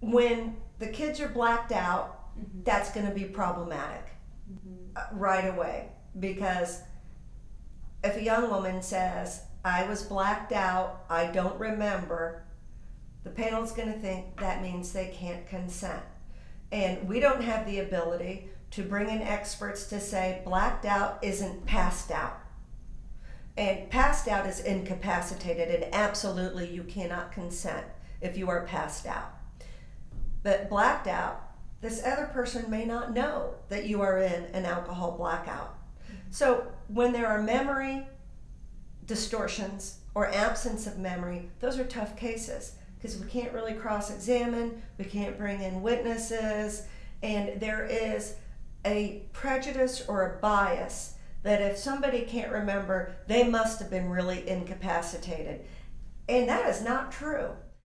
when the kids are blacked out, mm-hmm. that's going to be problematic mm-hmm. right away, because if a young woman says, I was blacked out, I don't remember, the panel's going to think that means they can't consent. And we don't have the ability to bring in experts to say blacked out isn't passed out. And passed out is incapacitated, and absolutely you cannot consent if you are passed out. But blacked out, this other person may not know that you are in an alcohol blackout. So when there are memory distortions or absence of memory, those are tough cases because we can't really cross-examine, we can't bring in witnesses, and there is a prejudice or a bias that if somebody can't remember, they must have been really incapacitated. And that is not true.